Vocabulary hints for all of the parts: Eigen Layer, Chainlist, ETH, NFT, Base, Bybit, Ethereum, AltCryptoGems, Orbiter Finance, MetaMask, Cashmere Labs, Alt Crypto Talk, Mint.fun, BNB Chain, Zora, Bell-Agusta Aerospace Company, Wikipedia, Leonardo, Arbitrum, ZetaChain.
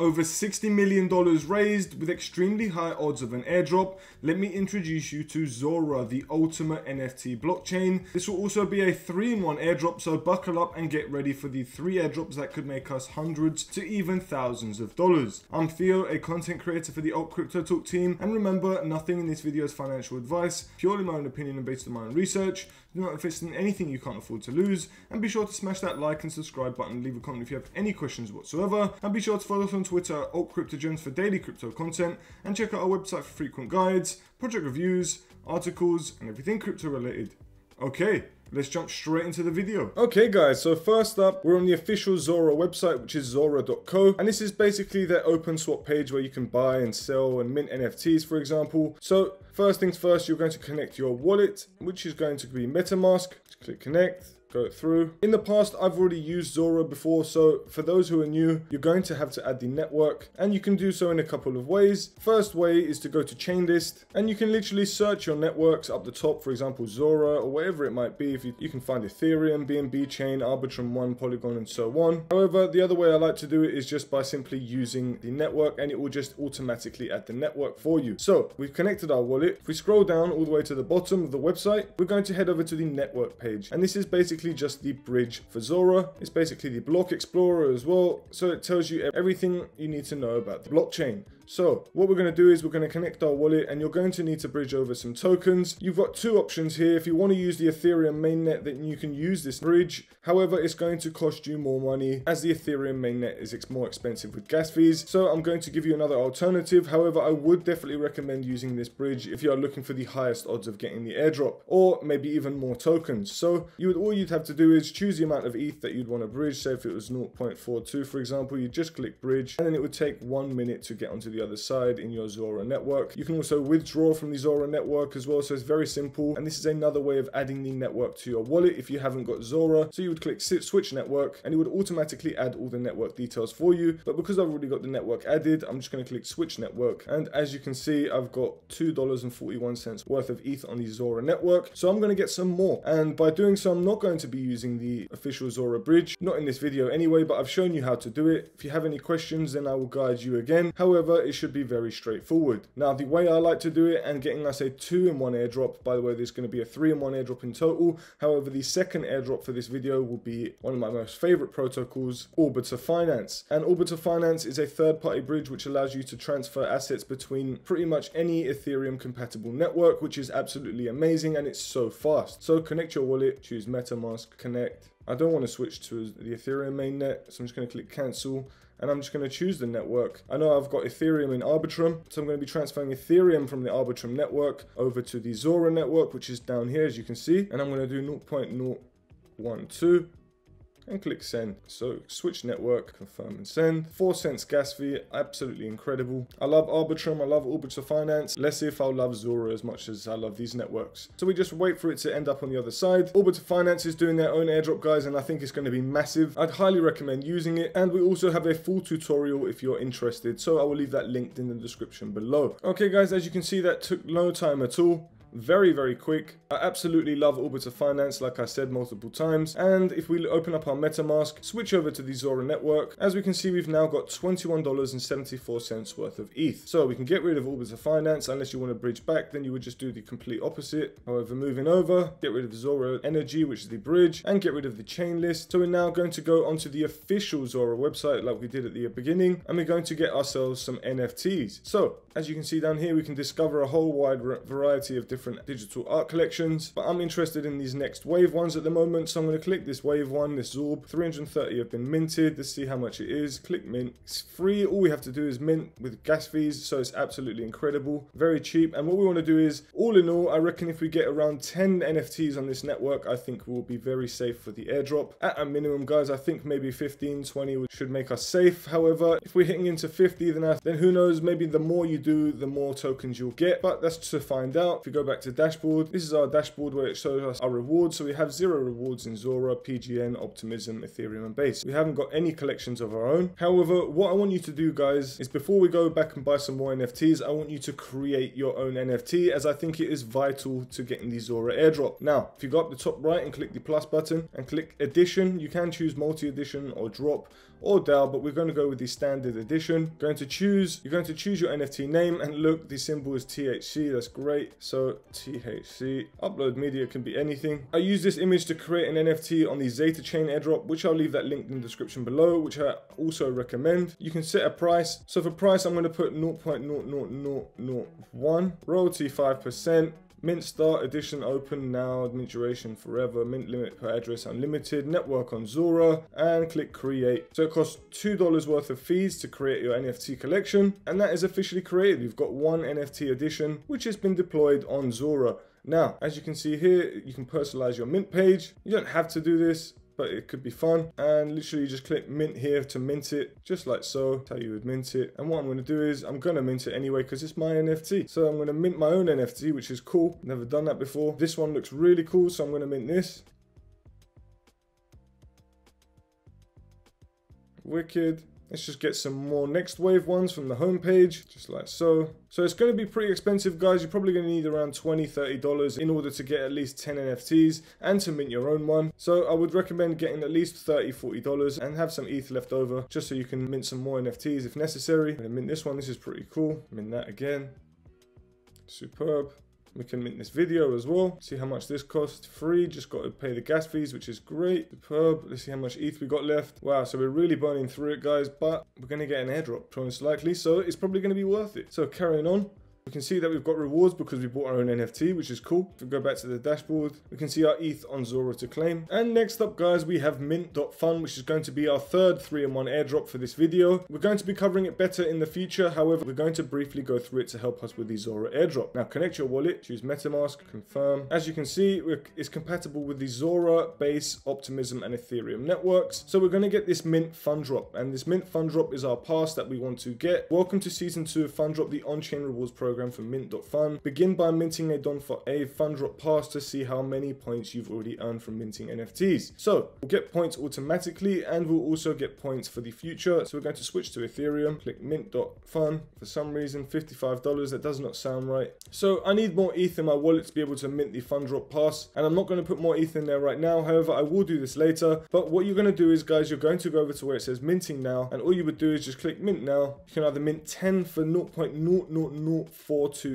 Over $60 million raised with extremely high odds of an airdrop. Let me introduce you to Zora, the ultimate NFT blockchain. This will also be a 3-in-1 airdrop, so buckle up and get ready for the 3 airdrops that could make us hundreds to even thousands of dollars. I'm Theo, a content creator for the Alt Crypto Talk team, and remember, nothing in this video is financial advice, purely my own opinion and based on my own research. Do not invest in anything you can't afford to lose, and be sure to smash that like and subscribe button, leave a comment if you have any questions whatsoever, and be sure to follow us on Twitter, AltCryptoGems, for daily crypto content, and check out our website for frequent guides, project reviews, articles, and everything crypto related. Okay, let's jump straight into the video. Okay guys, so first up, we're on the official Zora website, which is zora.co, and this is basically their open swap page where you can buy and sell and mint NFTs, for example. So first things first, you're going to connect your wallet, which is going to be MetaMask. Just click connect. Go through. In the past, I've already used Zora before, so for those who are new, you're going to have to add the network, and you can do so in a couple of ways. First way is to go to Chainlist, and you can literally search your networks up the top, for example Zora or whatever it might be. If you can find Ethereum, BNB Chain, Arbitrum 1, Polygon, and so on. However, the other way I like to do it is just by simply using the network, and it will just automatically add the network for you. So we've connected our wallet. If we scroll down all the way to the bottom of the website, we're going to head over to the network page, and this is basically just the bridge for Zora. It's basically the block explorer as well, so it tells you everything you need to know about the blockchain. So what we're going to do is we're going to connect our wallet, and you're going to need to bridge over some tokens. You've got two options here. If you want to use the Ethereum mainnet, then you can use this bridge. However, it's going to cost you more money, as the Ethereum mainnet is more expensive with gas fees. So I'm going to give you another alternative. However, I would definitely recommend using this bridge if you are looking for the highest odds of getting the airdrop, or maybe even more tokens. So all you'd have to do is choose the amount of ETH that you'd want to bridge. Say if it was 0.42, for example, you just click bridge, and then it would take 1 minute to get onto the other side in your Zora network. You can also withdraw from the Zora network as well, so it's very simple. And this is another way of adding the network to your wallet if you haven't got Zora. So you would click switch network, and it would automatically add all the network details for you. But because I've already got the network added, I'm just going to click switch network, and as you can see, I've got $2.41 worth of ETH on the Zora network. So I'm going to get some more, and by doing so, I'm not going to be using the official Zora bridge, not in this video anyway, but I've shown you how to do it. If you have any questions, then I will guide you again. However, it should be very straightforward. Now, the way I like to do it, and getting us a 2-in-1 airdrop, by the way, there's going to be a 3-in-1 airdrop in total. However, the second airdrop for this video will be one of my most favorite protocols, Orbiter Finance. And Orbiter Finance is a third-party bridge which allows you to transfer assets between pretty much any Ethereum compatible network, which is absolutely amazing, and it's so fast. So connect your wallet, choose Meta Mask, connect. I don't want to switch to the Ethereum mainnet, so I'm just going to click cancel, and I'm just going to choose the network. I know I've got Ethereum in Arbitrum, so I'm going to be transferring Ethereum from the Arbitrum network over to the Zora network, which is down here, as you can see, and I'm going to do 0.012 and click send. So switch network, confirm and send. 4 cents gas fee, absolutely incredible. I love Arbitrum, I love Orbiter Finance. Let's see if I'll love Zora as much as I love these networks. So we just wait for it to end up on the other side. Orbiter Finance is doing their own airdrop, guys, and I think it's going to be massive. I'd highly recommend using it, and we also have a full tutorial if you're interested, so I will leave that linked in the description below. Okay guys, as you can see, that took no time at all. Very quick. I absolutely love Orbiter Finance, like I said multiple times. And if we open up our MetaMask, switch over to the Zora network, as we can see, we've now got $21.74 worth of ETH. So we can get rid of Orbiter Finance. Unless you want to bridge back, then you would just do the complete opposite. However, moving over, get rid of Zora Energy, which is the bridge, and get rid of the chain list. So we're now going to go onto the official Zora website like we did at the beginning, and we're going to get ourselves some NFTs. So as you can see down here, we can discover a whole wide variety of different digital art collections, but I'm interested in these next wave ones at the moment, so I'm going to click this wave one, this Zorb. 330 have been minted. Let's see how much it is. Click mint. It's free. All we have to do is mint with gas fees, so it's absolutely incredible, very cheap. And what we want to do is, all in all, I reckon if we get around 10 NFTs on this network, I think we'll be very safe for the airdrop. At a minimum, guys, I think maybe 15-20 should make us safe. However, if we're hitting into 50, then who knows, maybe the more you do, the more tokens you'll get, but that's to find out. If you go back to dashboard, this is our dashboard where it shows us our rewards. So we have 0 rewards in Zora, PGN, Optimism, Ethereum, and Base. We haven't got any collections of our own. However, what I want you to do, guys, is before we go back and buy some more NFTs, I want you to create your own NFT, as I think it is vital to getting the Zora airdrop. Now, if you go up the top right and click the plus button and click edition, you can choose multi edition or drop or DAO, but we're going to go with the standard edition. You're going to choose your NFT name, and look, the symbol is THC. That's great. So THC. Upload media can be anything. I use this image to create an NFT on the ZetaChain airdrop, which I'll leave that link in the description below, which I also recommend. You can set a price. So for price, I'm going to put 0.00001, royalty 5%. Mint Start Edition open now, mint duration forever, mint limit per address unlimited, network on Zora, and click create. So it costs $2 worth of fees to create your NFT collection, and that is officially created. You've got one NFT edition, which has been deployed on Zora. Now, as you can see here, you can personalize your mint page. You don't have to do this, but it could be fun. And literally just click mint here to mint it, just like so. That's how you would mint it. And what I'm going to do is I'm going to mint it anyway because it's my NFT. So I'm going to mint my own NFT, which is cool. Never done that before. This one looks really cool, so I'm going to mint this. Wicked. Let's just get some more next wave ones from the homepage, just like so. So it's going to be pretty expensive, guys. You're probably going to need around $20, $30 in order to get at least 10 NFTs and to mint your own one. So I would recommend getting at least $30, $40 and have some ETH left over just so you can mint some more NFTs if necessary. I'm going to mint this one. This is pretty cool. Mint that again. Superb. We can mint this video as well. See how much this costs. Free, just got to pay the gas fees, which is great. Superb. Let's see how much ETH we got left. Wow, so we're really burning through it, guys, but we're going to get an airdrop, most likely, so it's probably going to be worth it. So carrying on. We can see that we've got rewards because we bought our own NFT, which is cool. If we go back to the dashboard, we can see our ETH on Zora to claim. And next up, guys, we have Mint.fun, which is going to be our third 3-in-1 airdrop for this video. We're going to be covering it better in the future. However, we're going to briefly go through it to help us with the Zora airdrop. Now, connect your wallet, choose MetaMask, confirm. As you can see, it's compatible with the Zora, Base, Optimism, and Ethereum networks. So we're going to get this Mint.fun drop. And this Mint.fun drop is our pass that we want to get. Welcome to Season 2 of Fun Drop, the on-chain rewards program for Mint.fun. Begin by minting a fun drop pass to see how many points you've already earned from minting NFTs. So we'll get points automatically, and we'll also get points for the future. So we're going to switch to Ethereum, click Mint.fun. For some reason, $55, that does not sound right. So I need more ETH in my wallet to be able to mint the fun drop pass, and I'm not going to put more ETH in there right now. However, I will do this later. But what you're going to do is, guys, you're going to go over to where it says minting now, and all you would do is just click mint now. You can either mint 10 for 0.0042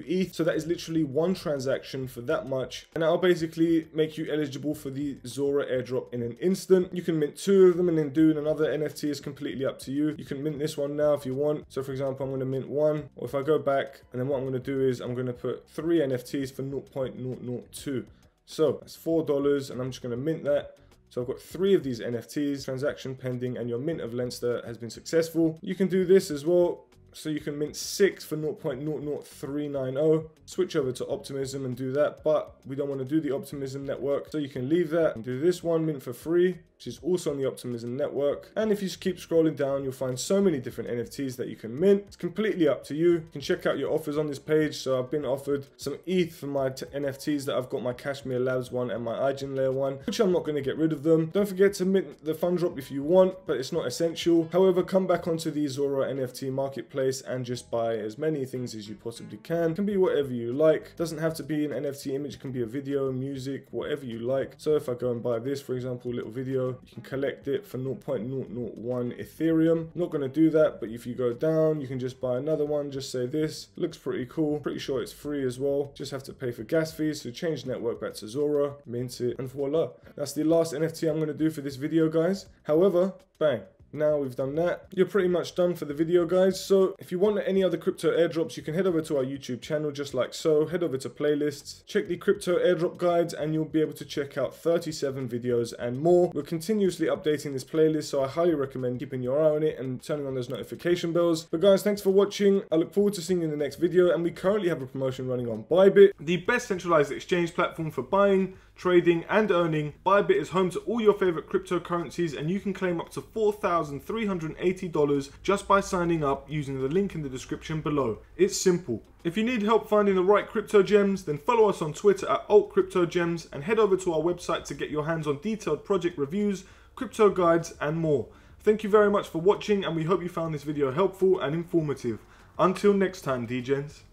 ETH, so that is literally one transaction for that much, and that'll basically make you eligible for the Zora airdrop in an instant. You can mint 2 of them and then do another NFT. Is completely up to you. You can mint this one now if you want. So for example, I'm going to mint 1, or if I go back, and then what I'm going to do is I'm going to put 3 NFTs for 0.002. So that's $4, and I'm just going to mint that. So I've got 3 of these NFTs, transaction pending, and your mint of Leinster has been successful. You can do this as well. So you can mint 6 for 0.00390, switch over to Optimism and do that, but we don't want to do the Optimism network. So you can leave that and do this one, mint for free, which is also on the Optimism network. And if you just keep scrolling down, you'll find so many different NFTs that you can mint. It's completely up to you. You can check out your offers on this page. So I've been offered some ETH for my NFTs that I've got, my Cashmere Labs one and my Eigen Layer one, which I'm not going to get rid of them. Don't forget to mint the fun drop if you want, but it's not essential. However, come back onto the Zora NFT marketplace and just buy as many things as you possibly can. It can be whatever you like. It doesn't have to be an NFT image. It can be a video, music, whatever you like. So if I go and buy this, for example, a little video, you can collect it for 0.001 Ethereum. I'm not going to do that, but if you go down, you can just buy another one. Just say this looks pretty cool. Pretty sure it's free as well. Just have to pay for gas fees. So change network back to Zora, mint it, and voila. That's the last NFT I'm going to do for this video, guys. However, bang. Now we've done that, you're pretty much done for the video, guys. So if you want any other crypto airdrops, you can head over to our YouTube channel, just like so. Head over to playlists, check the crypto airdrop guides, and you'll be able to check out 37 videos and more. We're continuously updating this playlist, so I highly recommend keeping your eye on it and turning on those notification bells. But guys, thanks for watching. I look forward to seeing you in the next video. And we currently have a promotion running on Bybit, the best centralized exchange platform for buying, trading, and earning. Bybit is home to all your favorite cryptocurrencies, and you can claim up to $4,380 just by signing up using the link in the description below. It's simple. If you need help finding the right crypto gems, then follow us on Twitter at AltCryptoGems, and head over to our website to get your hands on detailed project reviews, crypto guides, and more. Thank you very much for watching, and we hope you found this video helpful and informative. Until next time, DGens.